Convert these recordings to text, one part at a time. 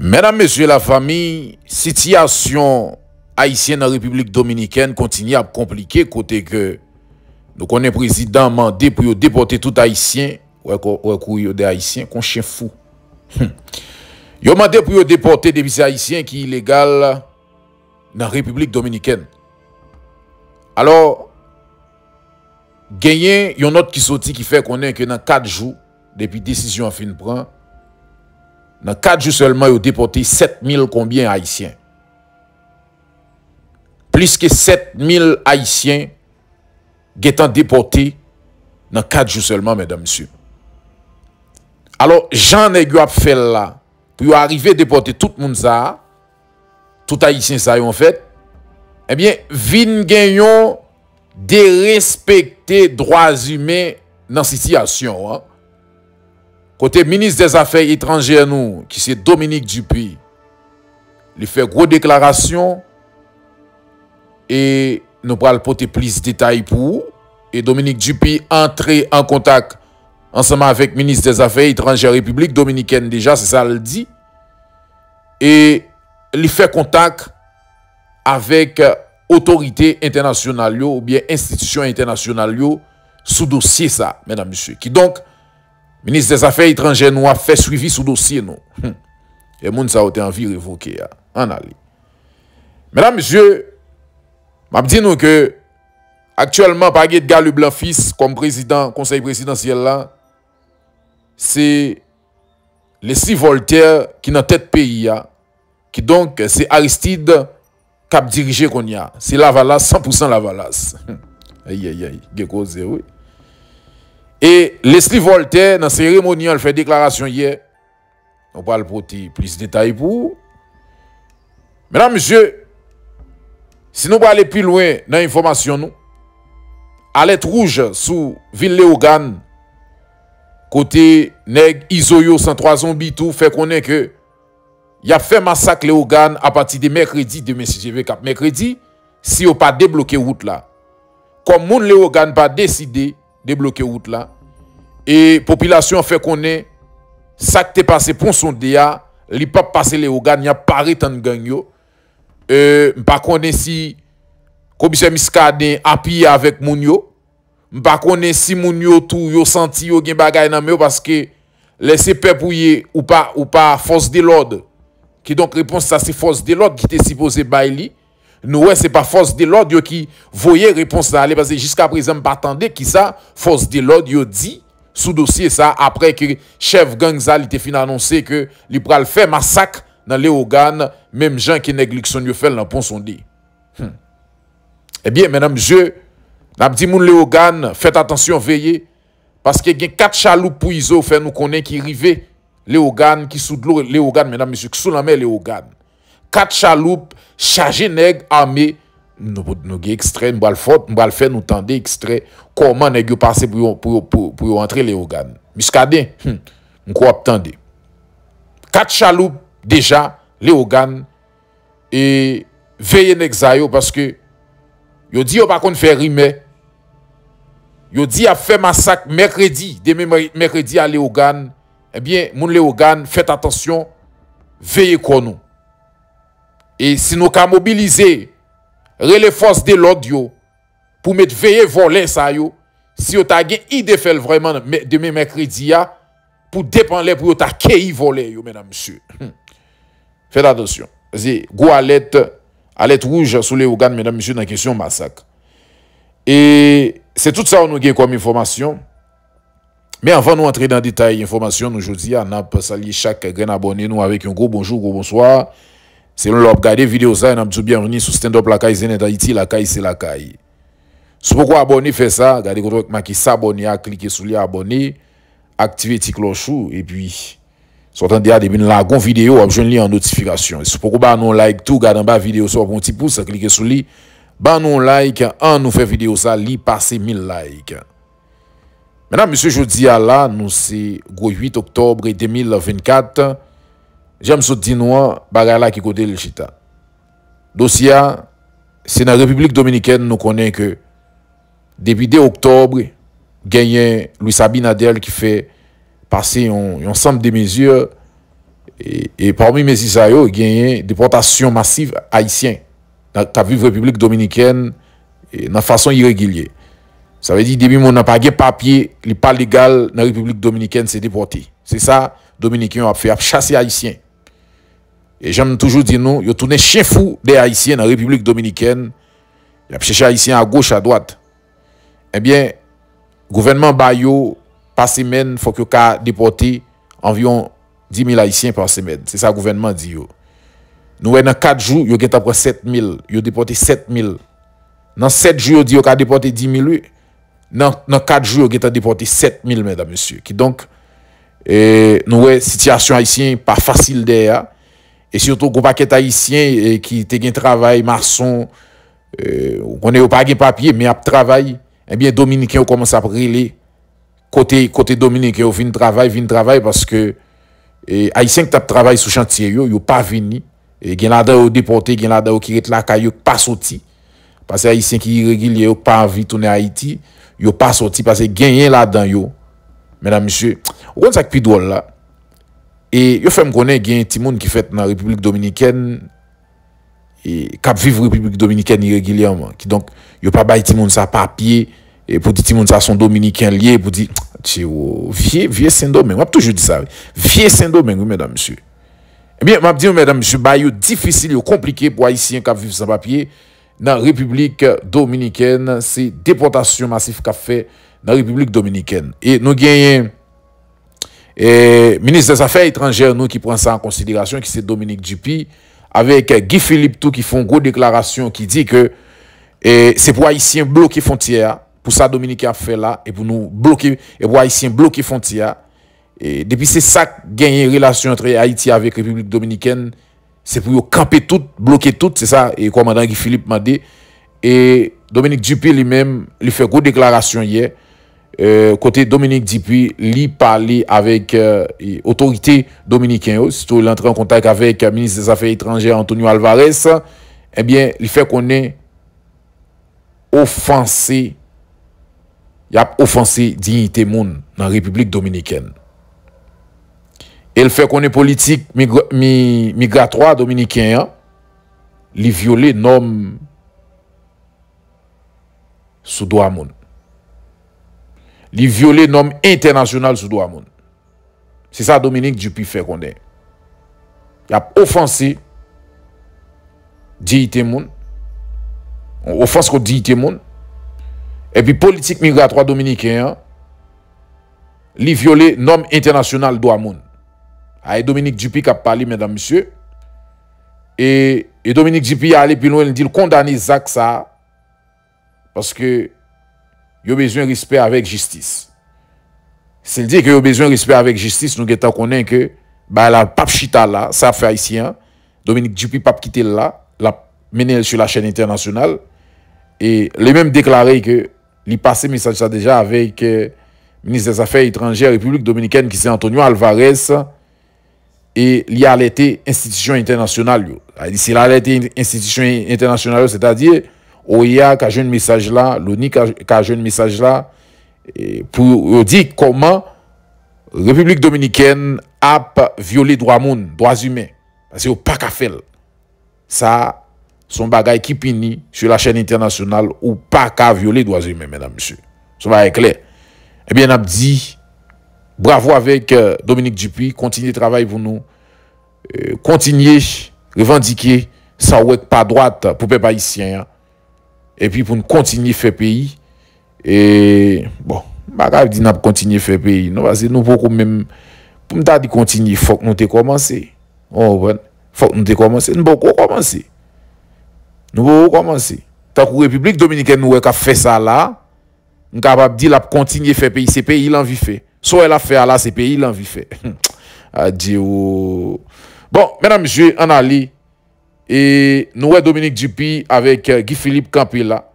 Mesdames, Messieurs, la famille, situation haïtienne en République Dominicaine continue à compliquer côté que nous connaissons le président mandé pour déporter tout haïtien, ou des haïtiens, qu'on chien fou. Ils ont mandé pour déporter des haïtiens qui sont illégaux dans la République Dominicaine. Alors, il y a une note qui sortit qui fait qu'on est que dans 4 jours, depuis décision en fin de prendre, dans 4 jours seulement, ils ont déporté 7000 combien haïtiens. Plus que 7000 haïtiens qui sont déportés dans 4 jours seulement, mesdames et messieurs. Alors, Jean Nègre a fait là, pour arriver à déporter tout le monde, ça, tout haïtien, ça, en fait, eh bien, vin gagnon de respecter droits humains dans cette situation. Hein? Côté ministre des Affaires étrangères, nous, qui c'est Dominique Dupuy, il fait gros déclaration et nous allons porter plus de détails pour vous. Et Dominique Dupuy entre en contact ensemble avec le ministre des Affaires étrangères République Dominicaine déjà, c'est ça le dit. Et il fait contact avec autorité internationale ou bien institution internationale sous dossier ça, mesdames, messieurs. Qui donc ministre des Affaires étrangères nous a fait suivi sous dossier nous. Et moun sa ote envie révoquer en aller. Mesdames, messieurs, m'a dit nous que actuellement par Edgar Leblanc fils comme président conseil présidentiel là, c'est les 6 Voltaire qui dans tête pays a, qui donc c'est Aristide qui dirige qu'on y a. C'est Lavalas 100% Lavalas. Aïe aïe aïe, gekose oui. Et Leslie Voltaire, dans la cérémonie, elle fait déclaration hier. On parle pour plus de détails pour vous. Mesdames, messieurs, si nous parlons plus loin dans l'information, alerte rouge sous Ville-Léogane, côté Neg Isoyo 103 Zombi, tout fait connaître que il a fait massacre Léogane à partir de mercredi, demain si je vais cap mercredi, si on n'a pas débloqué route là. Comme moun Léogane n'a pas décidé débloquer route là et population fait connaît ça qui t'est passé pour son DA li pas passer les organes y a pas tant gang yo m'pa connaît si commissaire Miskadin appuyé avec moun yo m'pa connaît si moun yo tout yo senti yo gen bagay nan me parce que laisser peuple pouyer ou pas force de l'ordre qui donc réponse ça c'est force de l'ordre qui était supposé bailler. Nous, ouais, c'est pas force de l'ordre qui voyait réponse à aller parce que jusqu'à présent, je m'attendais qui ça, force de l'ordre dit sous dossier ça après que chef gang ça était fin annoncé que il pral faire massacre dans les organes, même gens qui négligent yo fait dans pont sondé. Eh bien, mesdames, messieurs, n'a dit moun les organes, faites attention, veillez parce que il y a 4 chaloupes pour iso faire nous connaître qui rivé les organes qui sous de l'eau les organes, mesdames, messieurs, qui sous la mer les organes. 4 chaloupes chargées nèg armé nous extrait nous bal fort nous bal faire nous tendre extrait comment nèg yo passer pour entrer les organes Miskadin on croit tendre 4 chaloupes déjà les organes et veiller nèg ça yo parce que yo dit yo pas qu'on faire rime yo dit a fait massacre mercredi demain mercredi à les organes eh bien moun les organes faites attention veillez qu'on nous. Et si nous avons mobilisé les forces de l'ordre pour mettre veiller voler ça, si vous avez une idée vraiment demain mercredi pour dépendre pour vous avez voler, mesdames et messieurs. Faites attention. C'est une alerte rouge sur les organes, mesdames et messieurs, dans la question massacre. Et c'est tout ça que nous avons comme information. Mais avant de nous entrer dans le détail, information, nous aujourd'hui, on a salué chaque grand abonné nous avec un gros bonjour, gros bonsoir. Si l'on regarde vidéo ça, on a dit bienvenue sur Stand Up La Caille Zenet Haïti, La Caille c'est La Caille. Si vous abonnez, faites ça, regardez vous marquez s'abonner, cliquez sur les abonnés, activez la petite cloche et puis, sortant de là, depuis la grande vidéo, vous avez une notification. Si vous avez un like, tout, regardez en bas vidéo, sur un petit pouce, cliquez sur lui, ban un like, on nous fait vidéo ça, li passez 1000 likes. Maintenant, monsieur, je dis à là, nous c'est 8 octobre 2024. J'aime ce petit noir, bagala qui côté le chita. Dossier, c'est dans la République Dominicaine, nous connaissons que, depuis 2 octobre, gagné Luis Abinadel qui fait passer un ensemble de mesures Et parmi mes Isaïo, il y a une déportation massive haïtienne dans la République dominicaine de façon irrégulière. Ça veut dire que depuis qu'on n'a pas de papier, il n'est pas légal dans la République dominicaine, c'est déporté. C'est ça, les Dominicains ont fait, chasser les Haïtiens. Et j'aime toujours dire, nous, ils ont tourné chien fou des Haïtiens dans la République dominicaine. Ils ont cherché les Haïtiens à gauche, à droite. Eh bien, le gouvernement Bayo, par semaine, il faut qu'il déporter environ 10 000 Haïtiens par semaine. C'est ça le gouvernement dit. Nous, dans 4 jours, il y a après 7 000. Il a déporté 7 000. Dans 7 jours, il y a déporté 10 000. Dans 4 jours, il y a déporté 7 000, mesdames et messieurs. Qui donc, nous, la situation haïtienne n'est pas facile derrière. Et surtout, le paquet haïtien qui a un travail, maçon, on n'a pas de papier, mais a travail. Eh bien, Dominicains ont commencé à briller. Côté Dominicains, ils viennent travailler, parce que les Haïtiens qui travaillent sur le chantier, ils n'ont pas venu. Ils ont déporté, ils ont qui la caille, ils n'ont pas sorti. Parce que les Haïtiens qui sont irréguliers, ils n'ont pas envie de tourner à Haïti, ils n'ont pas sorti parce qu'ils gagnent là-dedans. Mesdames, messieurs, vous comprenez ça qui est drôle là? Et vous faites connaître qu'il y a un petit monde qui fait dans la République dominicaine et qui vivent en République dominicaine irrégulièrement. Qui donc, vous pas bail petit monde ça papier et pour dire petit monde ça sont dominicains liés pour dire vieux Saint-Domingue. On a toujours dit ça. Vieux Saint-Domingue, mesdames, messieurs. Eh bien, m'a dit mesdames, messieurs, bail difficile et compliqué pour Haïtiens qui vivent sans papier dans la République dominicaine, c'est déportation massive qu'a fait dans la République dominicaine. Et nous gagnons et ministre des Affaires étrangères, nous qui prend ça en considération, qui c'est Dominique Dupuy, avec Guy Philippe tout qui font une grosse déclaration qui dit que c'est pour Haïtiens bloquer frontières, pour ça Dominique a fait là, et pour nous bloquer, et pour Haïtiens bloquer frontières. Et depuis c'est ça gagner relation entre Haïti avec la République dominicaine, c'est pour camper tout, bloquer tout, c'est ça, et commandant Guy Philippe m'a dit. Et Dominique Dupuy lui-même, il fait une grosse déclaration hier. Côté Dominique Dupuy, il parlait avec autorité dominicaine, surtout il entré en contact avec le ministre des Affaires étrangères Antonio Alvarez, eh bien, il fait qu'on est offensé, il a offensé dignité monde dans la République dominicaine. Et il fait qu'on est politique migratoire dominicain, il viole normes sous droit monde. Li viole norme internationale sous droit monde. C'est ça Dominique Dupuy fait qu'on est. Il a offensé dignité monde. On offense qu'on dignité monde. Et puis politique migratoire dominicaine, li viole norme internationale droit monde. Aïe Dominique Dupuy qui a parlé, mesdames, messieurs. Et Dominique Dupuy a allé plus loin, il dit condamner Zach ça parce que il y a besoin de respect avec justice. S'il dit qu'il y a besoin de respect avec justice, nous connaissons que la pape chita là, ça fait haïtien, Dominique Dupuy pape quitter là, la mené sur la chaîne internationale, et les mêmes déclaré que il passait message ça déjà avec le ministre des Affaires étrangères République dominicaine qui c'est Antonio Alvarez, et il a alerté institution internationale. Il a alerté institution internationale, c'est-à-dire OIA qui a joué un message là, l'ONU qui a joué un message là, pour dire comment la République dominicaine a violé droits monde, droits humains. Parce que pas qu'à faire. Ça, son bagage qui finit sur la chaîne internationale ou pas qu'à violer droits humains, mesdames et messieurs. Ça va être clair. Eh bien, on a dit bravo avec Dominique Dupuy, continuez de travailler pour nous, continuez revendiquer ça ou pas droite pour les haïtiens. Et puis pour nous continuer à faire pays. Et bon, je dis que nous continuer à faire pays. Non, parce que nous pouvons même. Pour nous continuer, il faut que nous commencer. Oh, il faut que nous commencer. Nous pouvons commencer. Nous pouvons commencer. Tant que la République dominicaine nous a fait ça là, nous sommes capables de dire que nous continuons à faire pays. C'est pays, il en vit fait. Soit elle a fait là, c'est pays, il en vit fait. Adieu. Bon, mesdames, messieurs, on a li. Et nous avons Dominique Dupuy avec Guy Philippe Campela.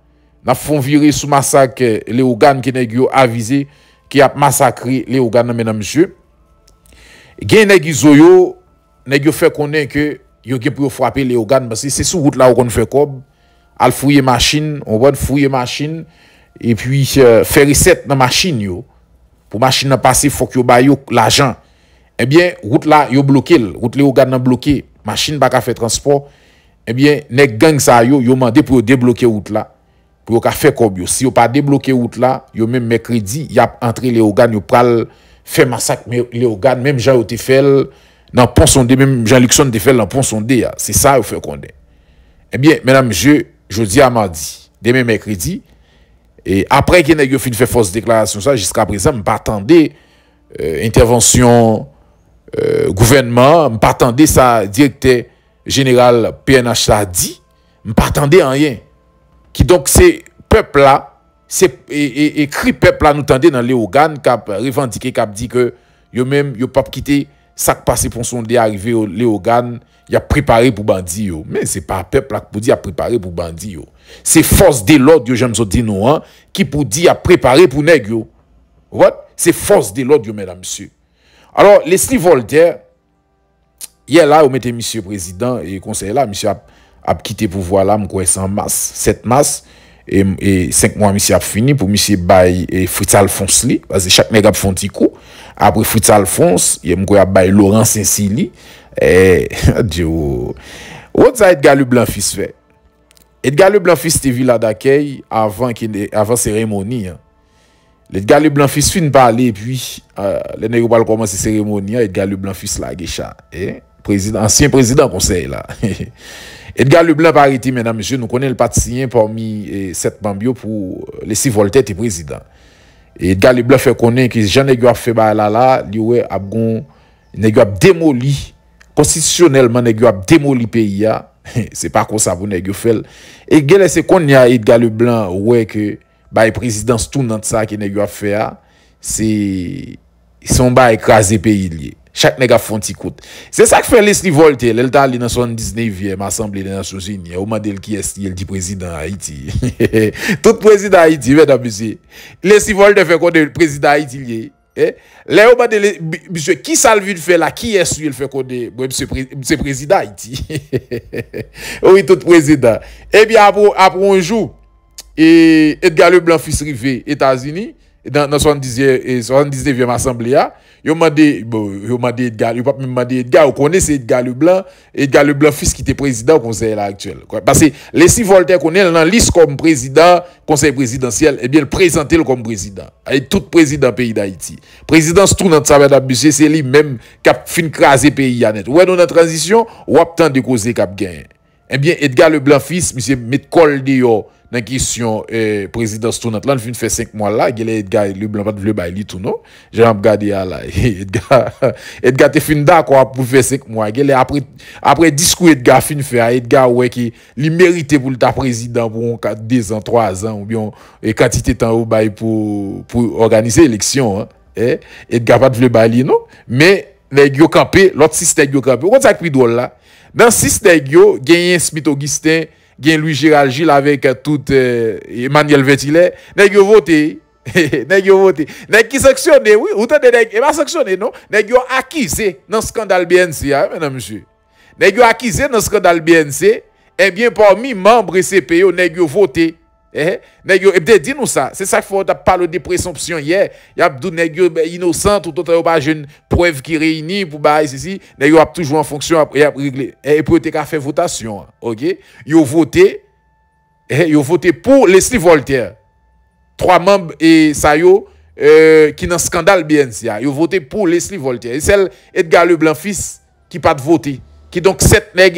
Nous avons viré sous massacre les organes qui ont avisé, qui a massacré les organes, mesdames et messieurs. Gen Negizoyo, Negio fait connaître que yo gen pour frapper les organes parce que c'est sous route là où on fait comme al fouiller machine, on va fouiller machine et puis faire recette dans machine yo. Pour machine passer faut que yo bayo l'argent. eh bien, route là, yo bloqué, route là, yo gade nan bloqué, machine pas ka faire transport, eh bien, nèg gang sa yo, yo mandé pour débloquer route là, pour ka faire kob yo. Si yo pas débloquer route là, yo même mercredi, y a entré les organes, yo pral faire massacre les organes, même Jean yo te fait dans Pont Sondé, même Jean-Luc Son te fait dans Pont Sondé, c'est ça yo fait condé. Eh bien, mesdames, jeudi à mardi, demain mercredi, et après que nèg yo fin fait fausse déclaration ça, jusqu'à présent, m'pas attendé intervention gouvernement, m'pas attendé ça directeur général PNH l'a dit, m'pas attendé rien. Qui donc c'est peuple là, c'est écrit peuple là nous tendez dans les organes cap revendiquer cap dit que yo même yo pas quitter ça qui passe pour sondé arriver les organes, y a préparé pour bandi yo. Mais c'est pas peuple là pour dire préparé pour bandi yo. C'est force de l'ordre yo j'aime so dire nous hein qui pour dire a préparé pour nèg yo. What? C'est force de l'ordre yo mesdames messieurs. Alors Leslie Voltaire hier là on mettait monsieur président et conseiller là monsieur a quitté pouvoir là m'croit en mars 7 mars et 5 mois monsieur a fini pour monsieur bail et Fritz Alphonse li parce que chaque nèg a font petit coup après Fritz Alphonse il m'croit a bail Laurent Saint-Cyli et Dieu what ça Edgar Leblanc fils fait Edgar Leblanc fils te villa d'accueil avant cérémonie hein. Edgar Leblanc fils fin parler et puis les nèg va commencer cérémonie Edgar Leblanc fils la gecha président ancien président conseil là Edgar Leblanc par arrêté, mesdames, messieurs, nous connaissons le partisan parmi 7 bambio pour laisser Voltaire et président. Edgar Leblanc fait connaître que Jean-Négio a fait là, il a démoli, constitutionnellement, il a démoli le pays. C'est pas comme ça pour Négio faire. Et il a laissé connaître Edgar Leblanc, ouais, que la présidence tournante ça que Négio a fait, c'est son bas écraser le pays. Chaque nèg a font ti coûte. C'est ça que fait Leslie Voltaire, elle t'a allé dans 79e assemblée des Nations Unies, au mandel qui est il dit président Haïti. Tout président Haïti mesdames messieurs. Leslie Voltaire fait connait président Haïti eh? Là au mandel monsieur qui ça le fait là qui est il fait connait monsieur président Haïti. Oui tout président. Eh bien après un jour et Edgar Leblanc fils rivé États-Unis dans 79e assemblée a yo mandé Edgar yo pas même mandé Edgar on connaît c'est Edgar Leblanc fils qui était président au conseil actuel parce que Leslie Voltaire connaît dans liste comme président conseil présidentiel et bien le présenter comme président et tout président pays d'Haïti présidence tournante ça va d'abuser c'est lui même qui a fin craser pays net ouais dans la transition ou attend de causer cap gain et bien Edgar Leblanc fils monsieur met col dehors dans question présidence tournante là fin fait 5 mois là il Edgar Leblanc pas de vle bail tout non j'ai regardé là Edgar te fin d'accord pour faire 5 mois il après discours Edgar fin fait Edgar ouais qui il mérite pour le ta président pour 2 ans 3 ans ou bien et quantité temps au bail pour organiser élection hein Edgar pas de vle bail non mais nèg yo camper l'autre système yo camper on ça qui drôle là dans système yo gagne Smith Augustin Gen Louis Gérald Gilles avec tout Emmanuel Vettilet, nèg yo voté, nèg yo voté, nèg qui sanctionné, oui, ou tande nèg, et pas sanctionné, non, nèg yo accusé dans scandale BNC, mesdames, messieurs. Nèg yo accusé dans scandale BNC, eh bien, parmi membres CPO, nèg yo voté. Nèg yo, et peut-être dis-nous ça, c'est ça qu'il faut parler de présomption hier, y a d'où nèg yo innocent, tout autre, pas jeune preuve qui réunit pour bailler ceci, nèg yo a toujours en fonction, après régler, et pour te faire votation, ok? Yo voté pour Leslie Voltaire, 3 membres et ça yo, qui dans scandale BNCA, yo voté pour Leslie Voltaire, et celle Edgar Leblanc fils qui pas de voter, qui donc 7 nèg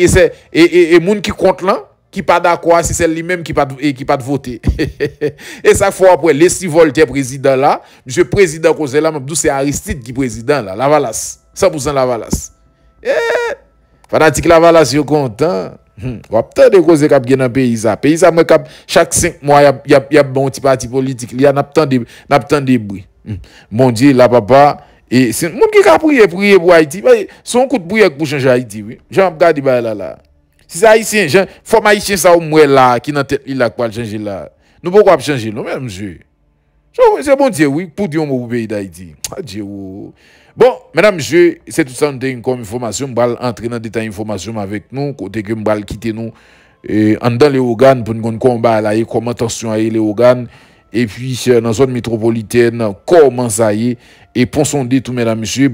et moun qui compte là, qui pas d'accord si c'est lui-même qui pas voter et ça faut après Leslie Voltaire président là monsieur président conseil là c'est Aristide qui président là Lavalas 100% Lavalas fanatique Lavalas yo content on tant de causer cap gen dans pays ça moi cap chaque 5 mois y a bon petit parti politique il y a n'a tant de bruit mon Dieu la papa et c'est monde qui cap prier pour Haïti son coup de prier pour changer Haïti oui j'en regarde ba là si c'est haïtien, faut haïtien ça au moins là qui dans tête il là quoi changer là. Nous pourquoi changer nous même monsieur. C'est bon Dieu oui pour dire mon pays d'Haïti. Dieu. Bon, mesdames messieurs, c'est tout ça comme information, on va entrer dans détail information avec nous côté que on va quitter nous en dans les organes pour nous combat là et comment tension les organes Et puis, dans la zone métropolitaine, comment ça y est? Et pour sonder tout, mesdames et messieurs,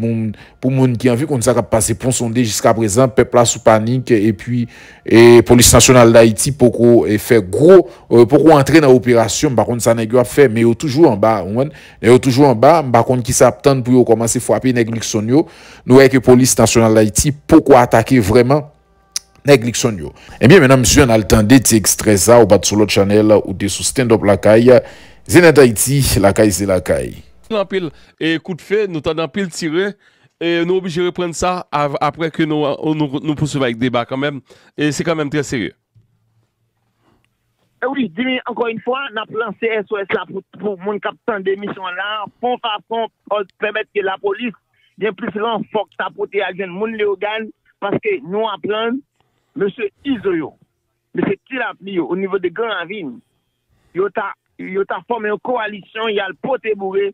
pour monde qui a vu qu'on s'est passé, pour sonder jusqu'à présent, peuple là sous panique, et puis, et police nationale d'Haïti, pour faire gros, pour entrer dans l'opération, par contre, ça n'est pas fait, mais toujours en bas, par contre, qui s'attendent pour commencer à frapper, nous voyons que police nationale d'Haïti, pourquoi attaquer vraiment? Eh bien, maintenant, monsieur, on a le temps d'être extrait ça au bas de sur l'autre channel ou de sous stand-up la caille. Zenith Haïti, la caille, c'est la caille. Et coup de feu, nous t'en pile tiré. Et nous obligés de reprendre ça après que nous poursuivons avec débat quand même. Et c'est quand même très sérieux. Oui, dis-moi encore une fois, on a lancé SOS là pour mon capitaine d'émission là, pour permettre que la police ait plus renfort que ça pour te agir mon léogan parce que nous apprenons. Monsieur Isoyo, monsieur Tilapio, au niveau de Grand Ville, il a formé une coalition, il a le poté bourré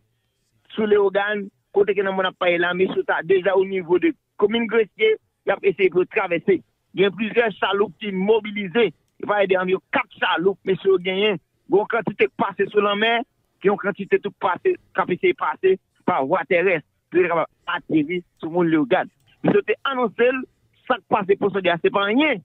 sous les organes, côté que nous n'avons pas eu là, mais déjà au niveau de commune Gressier, il a essayé de traverser. Il y a plusieurs chaloupes qui sont mobilisées, il va y avoir environ 4 chaloupes, monsieur Gagné, qui ont quantité passée sur la mer, qui ont quantité tout passé, qui ont essayé de passer par voie terrestre, qui ont atterri sur les organes. Ils ont annoncé. Ça passe pour ce gars, c'est pas rien.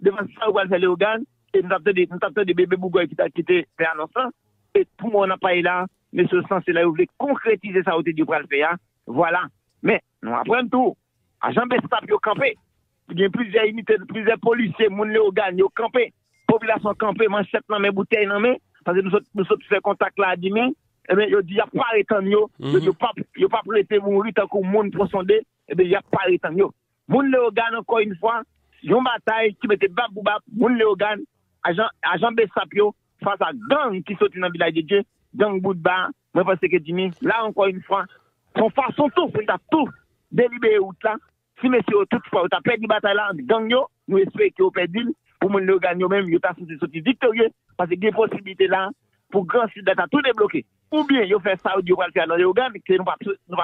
Devant ça, on va faire les organes, et nous avons des bébés bougoy qui t'a quitté, fait annonçant, et tout le monde n'a pas eu là, mais ce sens, c'est là, vous voulez concrétiser ça, au dit du bras le faire, voilà. Mais, nous apprenons tout. À Jean-Bestape, ils ont campé. Il y a plusieurs unités, plusieurs policiers, moun les organes, ils ont campé. Population campée, manchette dans mes bouteilles dans mes, parce que nous sommes fait contact là à 10 000, et bien, ils dit, il n'y a pas l'étang, il n'y a pas prêté mourir tant que le monde pour sonder, et bien, il n'y a pas l'étang. Moun Léogan, encore une fois, yon bataille qui mettait Babouba, Moun Léogan, agent Bessapio, face à gang qui saute dans le village de Dieu, gang Boudba, moi pense que Jimmy, là encore une fois, son façon tout, on a tout délibéré out là, si monsieur toutefois, on a perdu la bataille là, gang yo, nous espérons que vous perdez, pour Moun Léogan yo même, yo t'a sorti victorieux, parce que des possibilités là, pour grand sud d'être tout débloqué, ou bien yo fait ça, ou yo va le faire dans Léogan, que nous va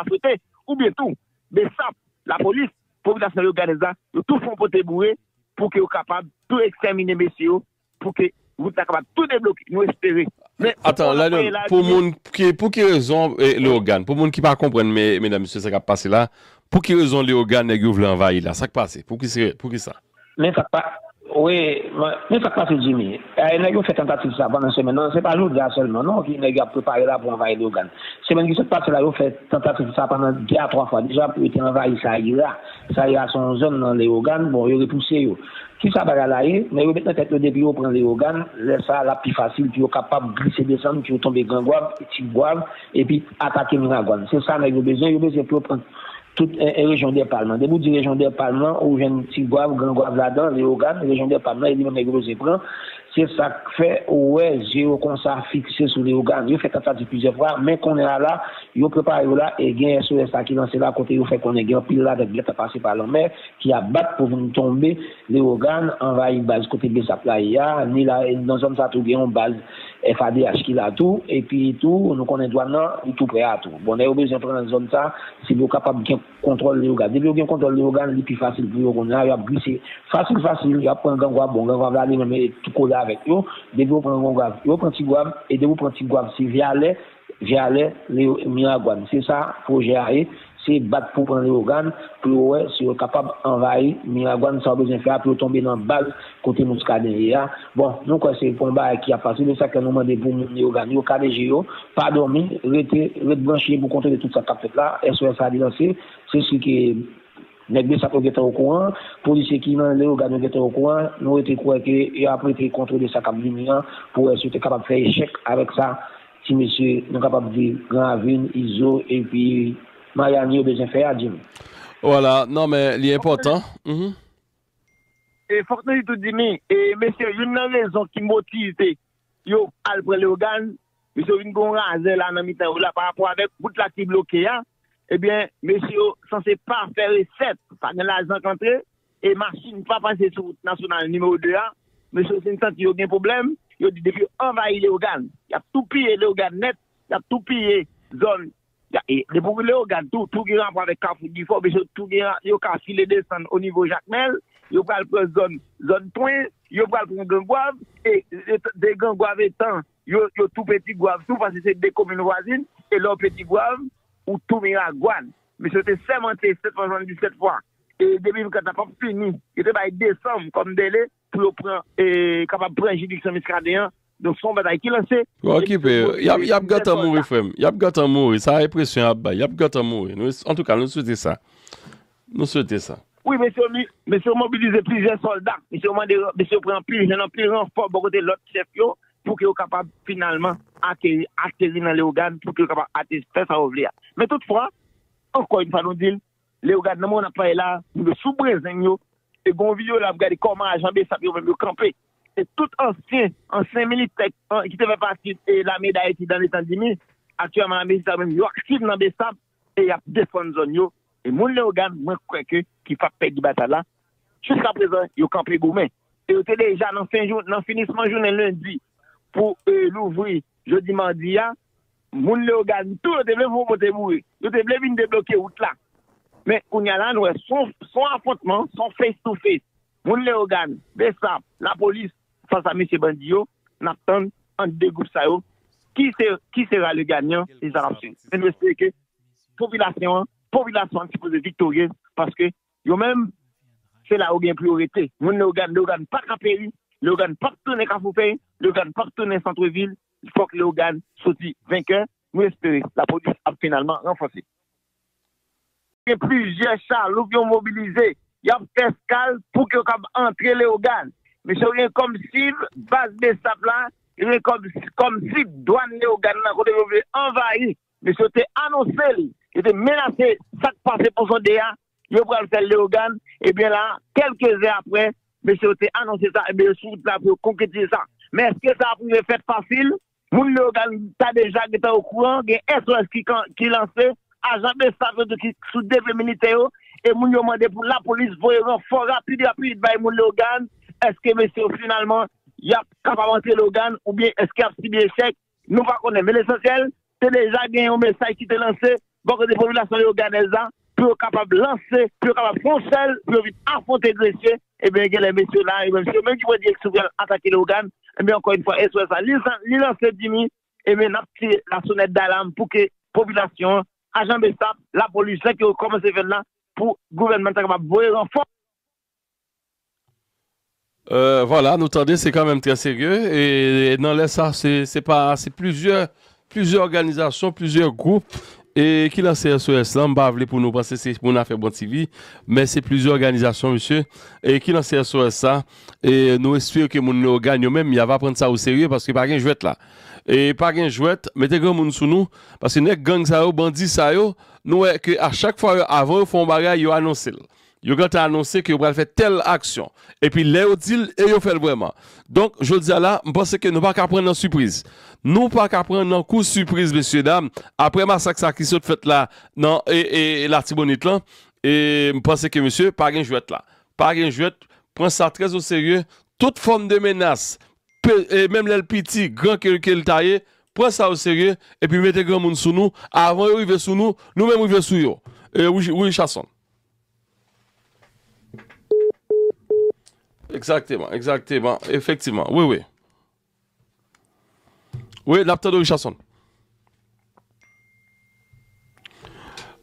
sauter, ou bien tout, Bessap, la police, population Léoganesa, nous tout font pour te bourrer, pour qu'ils soient capables de tout exterminer, messieurs, pour que vous soyez capables de tout débloquer, nous espérons. Attends, là, pour qui raison Léogan, pour les gens qui ne comprennent pas, mesdames et messieurs, ça qui a passé là, pour qui raison Léogan et que vous voulez envahir là, ça qui passe, pour qui ça? Mais ça passe, oui, mais ça passe, Jimmy. Nous avons fait tentative ça pendant une semaine, non, ce n'est pas nous seulement, non, qui nous avons préparé là pour envahir Léogan. Semaine qui se passe là, nous avons fait tentative ça pendant 2 à 3 fois, déjà pour être envahi ça ira. Ça y a son zone dans les organes, bon, il y a repoussé. Qui ça va là, mais il peut-être le début, on prend les organes, ça la plus facile, tu es capable de glisser, descendre, tu es tombé gangoab, tu boives, et puis attaquer Minagon. C'est ça, mais il y a besoin pour prendre toute la région des Palmes. Debout du région des Palmes, où vient Tigouave, Gangoave là-dedans, les organes, région des Palmes, il y a même les prend. C'est ça que fait, ouais, j'ai qu'on s'est fixé sur les organes. J'ai fait tentative plusieurs fois, mais qu'on est là, j'ai préparé là, et il y a un SOS qui lance là, côté, j'ai fait qu'on est pile là, de billets à passer par la mer, qui abattent pour nous tomber, les organes, envahir base, côté Bessaplaya, ni là, dans un satou, on base FADH qui l'a tout, et puis tout, nous connaissons douanant, et tout prêt à tout. Bon, on a besoin de prendre une zone ça, si vous êtes capable de contrôler les organes. Dès que vous avez contrôlé les organes, c'est plus facile pour vous, on a glissé. Facile, facile, il y a un gangouab, bon, gangouab là, mais tout collé avec eux, dès que vous prenez Gangouab, vous prenez Tigouab, et dès que vous prenez Tigouab, c'est Vialet, les Miragouane. C'est ça, il faut gérer, c'est battre pour prendre les organes, pour si vous êtes capable d'envahir Miragouane, ça a besoin de faire, pour tomber dans la balle, côté Mouskadéria. Bon, nous, c'est le combat qui a passé, c'est ça que nous demandons pour les organes, les organes, pas dormir, rebrancher pour contrôler toute cette capette-là, SOS a lancé, c'est ce qui Nègre ça peut être au courant, policiers qui n'ont les organes qui étaient au courant, nous étions croyés que après été contrôlé ça comme lumière pour être capable de faire échec avec ça. Si monsieur nous capable de Grand Ville, Iso et puis Miami au besoin faire Jimmy. Voilà, non mais il est important. Et faut que nous tout Jimmy et monsieur une raison qui motive yo al prendre les organes, monsieur une gon raser là dans mitan là par rapport avec route là qui bloqué hein. Eh bien, messieurs, censé pas faire recette, pas de l'argent qu'entrer, et machine pas passer sur route nationale numéro 2 A, monsieur Sintant, il y a aucun problème, il y a depuis envahir les organes, il y a tout pillé les organes net, il y a tout pillé zone, Et les populaires regardent tout qui rentre avec Carrefour du Fort, mais tout qui rentre, il y descendre au niveau Jacmel, il y a zone point, il y a Gangouave, et des Gangouave étant, il y a tout petit Gouave, tout parce que c'est des communes voisines, et leur petit Gouave, ou tout Miragouane. Mais c'était sémenté 777 fois. Et depuis que tu n'as pas fini, il était par décembre comme délai pour prendre et capable prendre juridiction miscadéen. Donc son bataille qui lancé. OK, il y a gâteau mourir frère. Il y a gâteau mourir, ça a pression à bail. Il y a gâteau mourir. En tout cas, nous souhaitons ça. Nous souhaitons ça. Oui, monsieur mobiliser plusieurs soldats, monsieur prend plus renfort pour côté l'autre chef yo pour qu'ils soient capables finalement acquérir dans les organes pour qu'ils soient capables attester ça ouvrir. Mais toutefois, encore une fois nous dit les regards dans mon appareil là, nous le sous-brésin, et bon vidéo là, regardez comment à Jambé ça peut même camper. Et tout ancien militaire qui fait partie de la médaille dans les temps d'Imi, actuellement la militaire même, active dans les sables et il y a défendu zone yo. Et mon Léogane, moi je crois que qui fait perdre la bataille là, jusqu'à présent, il a campé gourmet. Et il était déjà dans le finissement journée lundi pour l'ouvrir jeudi mardi, mon Léogane, tout le monde monter mourir. Il était venu débloquer route là. Mais on y a là, nous avons son affrontement, son face-to-face. Mon Léogane, Bessap, la police, face à M. Bandio, Napton, en deux groupes, ça qui sera le gagnant, les Arabes. Et nous espérons que population qui peut être victorieuse, parce que eux-mêmes, c'est là où il y a une priorité. Mon Léogane, pas qu'à Péry, Léogane, pas tourner qu'à Foupé, Léogane, pas tourner centre-ville, il faut que Léogane sorte vainqueur. Nous espérons la police a finalement renforcé. Plusieurs chars qui ont mobilisé, il y a des escales pour qu'ils puissent entrer les organes. Mais c'est comme si, base de sable là, c'est comme si douane les organes avaient envahi. Mais c'était annoncé, c'était menacé, ça passait pour son DA, ils vont faire les organes. Et bien là, quelques heures après, mais c'était annoncé ça, et bien surtout là pour concrétiser ça. Mais est-ce que ça a pu faire facile? Les organes, t'as déjà été au courant, il y a SOS qui lançait. Agent de saveur qui sous développé militaire et nous demandé pour la police voyer renfort rapide by mon Léogane. Est-ce que monsieur finalement il y a capable entrer Léogane ou bien est-ce qu'il y a subi échec? Nous pas connaître, mais l'essentiel c'est déjà gagné un message qui était lancé beaucoup de population léoganaise pour capable lancer, pour capable foncer, pour vite affronter grecier et bien les messieurs là et monsieur même qui veut dire qu'ils veulent attaquer Léogane et bien encore une fois SOS ça il lance Dimi et bien la sonnette d'alarme pour que population agent Bessap, la police, là, qui a commencé à faire là, pour le gouvernement, qui va voler renfort. Voilà, nous tendez, c'est quand même très sérieux. Et dans les ça, c'est plusieurs organisations, plusieurs groupes, et qui lancent SOS là, m'bavle pour nous passer, c'est pour nous faire Bon TV, mais c'est plusieurs organisations, monsieur, et qui lancent SOS là, et nous espérons que nous gagnons même, il va prendre ça au sérieux, parce que par rien jouette là. Et pas qu'un jouet, mettez grand monde sous nous, parce que les gangs ça yo, bandits ça yo, nous que à chaque fois avant ils font bagarre, ils annoncent. Ils ont annoncé qu'ils vont faire telle action. Et puis les odile et ils font vraiment. Donc je dis là, je pense que nous pas qu'à prendre en surprise. Nous pas qu'à prendre en coup surprise, messieurs dames. Après massacre qui saute fait là, non et la Tibonite là, et je pense que monsieur pas qu'un jouet là, pas qu'un jouet, prends ça très au sérieux. Toute forme de menace. Et même les petits, grand qu'il taille, prends ça au sérieux et puis mettez grand monde sous nous. Avant de arriver sous nous, nous-mêmes arrivons sous nous. Oui, Chasson. Exactement, effectivement. Oui. Oui, l'acteur de Chasson.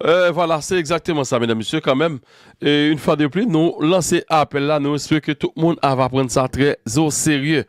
Voilà, c'est exactement ça, mesdames et messieurs, quand même. Et une fois de plus, nous lancer appel là, nous espérons que tout le monde va prendre ça très au sérieux.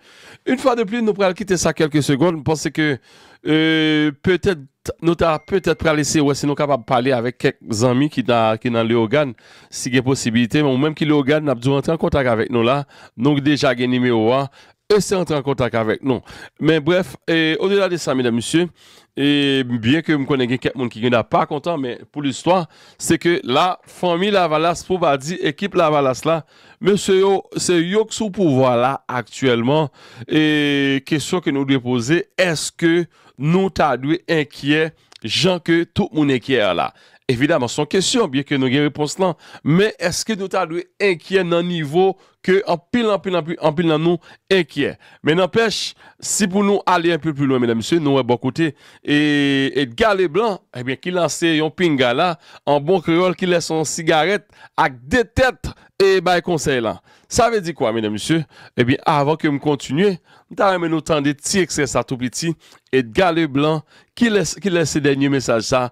Une fois de plus, nous pourrons quitter ça quelques secondes parce que peut-être nous t'as peut-être pas laissé ouais si nous capable parler avec quelques amis qui dans Léogane si il y a possibilité, mais même qui Léogane n'a pas dû entrer en contact avec nous là, donc déjà gagné numéro 1 et c'est entré en contact avec nous. Mais bref, au-delà de ça, mesdames et messieurs. Et bien que je connais quelqu'un qui n'est pas content, mais pour l'histoire, c'est que la famille Lavalas, pour pas dire équipe Lavalas là, monsieur, c'est yo sous pouvoir là actuellement. Et question que nous devons poser, est-ce que nous t'as dû inquiet, gens que tout le monde inquiet là? évidemment, son question, bien que nous ayons réponse là, mais est-ce que nous sommes inquiets dans le niveau que en pile dans nous inquiets? Mais n'empêche, si pour nous aller un peu plus loin, mesdames et messieurs, nous avons écouté et Galé Blanc, eh bien, qui lançait un pingala en bon créole, qui laisse son cigarette avec deux têtes et bah conseil là. Ça veut dire quoi, mesdames et messieurs? Eh bien, avant que je continue, nous tendons des petits extraits ça tout petit et Galé Blanc qui laisse ce dernier message ça.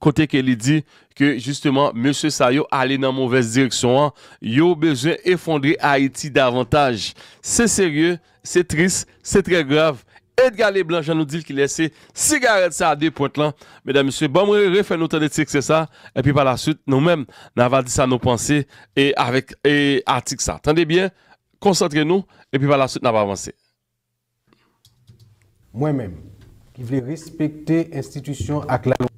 Côté qu'elle dit que justement, monsieur Sayo allait dans mauvaise direction, il a besoin d'effondrer Haïti davantage. C'est sérieux, c'est triste, c'est très grave. Edgar Leblanc, j'en nous dit qu'il laissait cigarette ça à deux pointes là. Mesdames et messieurs, bon, refait notre temps de titre, c'est ça. Et puis par la suite, nous-mêmes, nous avons dit ça, nos pensées, et avec article ça. Attendez bien, concentrez-nous, et puis par la suite, nous avons avancé. Moi-même, qui voulais respecter l'institution avec la loi.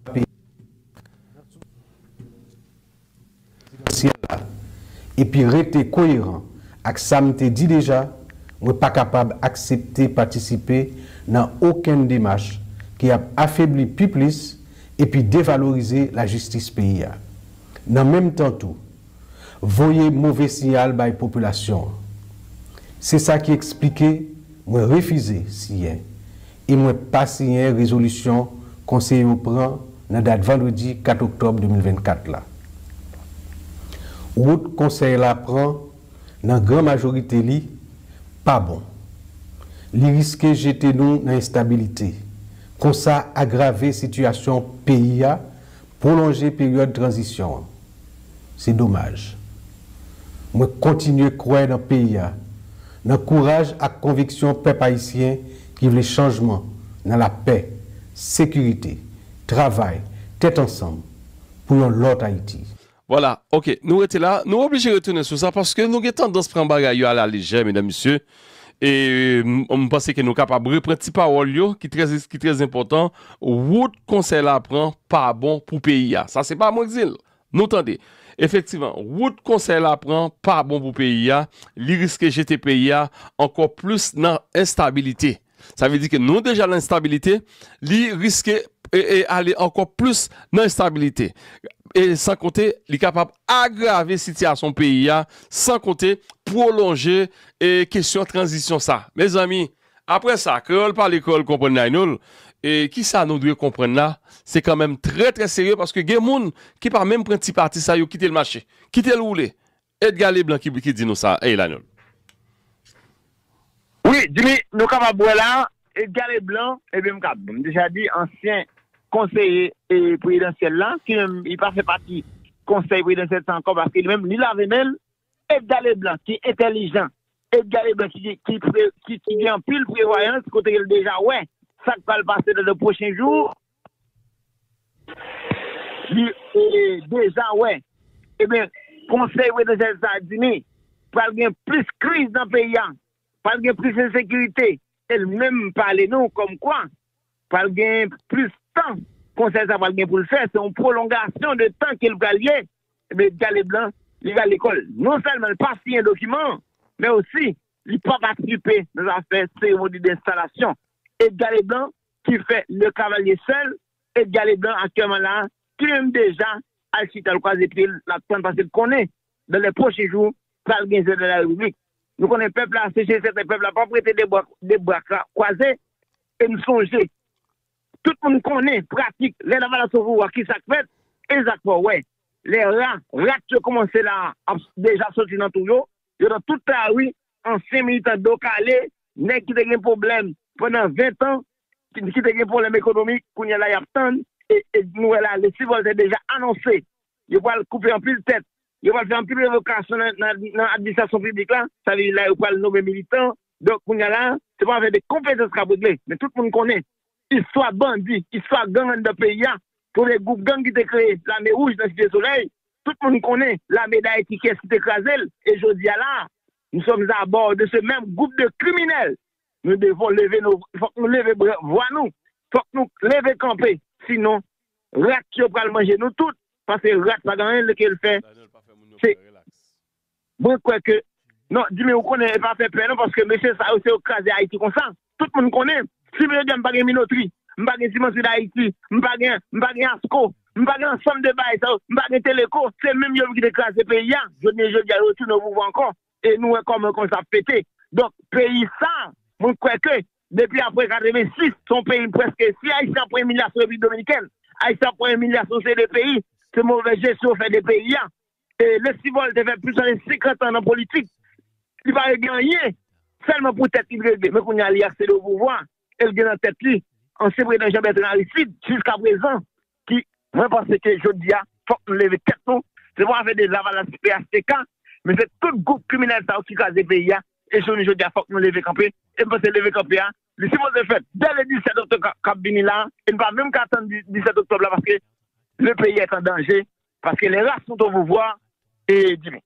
Et puis rester cohérent avec ça me dit déjà, on n'est pas capable d'accepter participer dans aucune démarche qui a affaibli plus et puis dévalorisé la justice pays. Dans même temps tout, voyez mauvais signal par la population. C'est ça qui explique moi refuser signer et moi pas signer résolution conseil au prend dans date vendredi 4 octobre 2024 là. Route conseil la prend dans grande majorité li pas bon. Li risque jeter nous dans instabilité. Comme ça aggraver situation pays a prolonger période transition. C'est dommage. Moi continue croire dans pays a dans courage et conviction peuple haïtien qui veut changement dans la paix, sécurité, travail, tête ensemble pour l'autre Haïti. Voilà, ok, nous étions là, nous sommes obligés de retourner sur ça parce que nous avons tendance à prendre bagaille à la légère, mesdames et messieurs. Et on pense que nous sommes capables de reprendre ces paroles qui est très important. Route conseil la prend pas bon pour pays. Ça, c'est pas mon exil. Nous entendez. Effectivement, route conseil la prend pas bon pour pays. Les risques jeter pays encore plus dans l'instabilité. Ça veut dire que nous déjà l'instabilité, les risques et aller encore plus dans l'instabilité. Et sans compter, il est capable d'aggraver la situation pays, sans compter prolonger et question de transition. Ça. Mes amis, après ça, créole par l'école, comprenez nous. Et qui ça nous doit comprendre là? C'est quand même très très sérieux parce que il y a des gens qui par même prendre parti, ça, ils ont quitté le marché, quitté le roulé. Edgar Leblanc qui dit nous ça. Hey, là, nous. Oui, Jimmy, nous sommes capables de là. Edgar Leblanc, et bien, nous déjà dit, ancien conseiller et présidentiel là, qui il pas fait partie conseil présidentiel encore parce qu'il même ni l'avait même Edgar Leblanc qui est intelligent, Edgar Leblanc qui vient en pile prévoyance côté il déjà ouais ça va le passer dans le prochain jour déjà ouais et bien conseil présidentiel ça dit ni pas gain plus crise dans pays pas gain plus insécurité elle même parler nous comme quoi pas gain plus temps conseil ça va bien pour le faire, c'est une prolongation de temps qu'il va lier, mais Galé Blanc, il va à l'école. Non seulement il passe un document, mais aussi il peut participer dans l'affaire cérémonie d'installation. Et Galé Blanc qui fait le cavalier seul, et Galé Blanc actuellement là, qui aime déjà Alchita le croisé pile, la prendre parce qu'il connaît dans les prochains jours, ça le de la République. Nous connaissons le peuple à sécher, c'est le peuple à pas prêter des bois croisés et nous songer. Tout le monde connaît, pratique, les lavages de pouvoir qui s'accèdent, exactement, ouais. Les rats qui ont commencé là, déjà sortis dans tout le dans toute la rue, anciens militants d'Ocalé, nèg qui ont des problèmes pendant 20 ans, qui ont des problèmes économiques, qu'on y a là, et nous, là, les civils ont déjà annoncé, ils vont le couper en pile tête, ils vont faire en pile révocation dans l'administration publique là, ça veut dire là, ils vont le nommer militant, donc, qu'on y a là, c'est pas avec des compétences caboulées, mais tout le monde connaît. Ils soient bandits, ils soient gangs de pays, pour les groupes gangs qui ont créé l'armée rouge dans le soleil, tout le monde connaît l'armée d'Haïti qui est écrasée. Et je dis à là, nous sommes à bord de ce même groupe de criminels. Nous devons lever nos voix, nous. Il faut que nous lever camper. Sinon, rat qui va manger nous tous, parce que rat pas dans rien qu'elle fait. C'est bon quoi que. Non, dis-moi, vous connaissez pas fait peur, non, parce que monsieur ça aussi écrasé Haïti comme ça. Tout le monde connaît. Si je ne dis pas que je suis minoterie, je ne dis pas que je suis d'Haïti, je ne dis pas que je suis Asco, pas ensemble de bail, pas de téléco, c'est même yo qui décrase le pays. Je ne veux pas retourner au pouvoir encore. Et nous, comment ça pété. Donc, pays ça, je crois que depuis après 86, son pays presque si Haïtien pour une milliard sur la République dominicaine, Haïtien pour une milliard sur les pays, c'est mauvais gestion fait des pays. Et le Civol devait plus de 50 ans en politique. Il va gagner seulement pour tête libre. Mais qu'on a accès au pouvoir, elle gagne en tête libre. On s'est pris dans Jean-Bertrand Aristide jusqu'à présent. Qui, moi, pense que je dis, il faut que nous levions tête. C'est pour faire des avalanches PHTK, mais c'est tout le groupe criminel qui casse des pays. Et je dis, il faut que nous levions campé. Et pour se lever campé, le Civol de fait, dès le 17 octobre, Kabini là, il ne va même pas attendre le 17 octobre là parce que le pays est en danger, parce que les races sont au pouvoir et du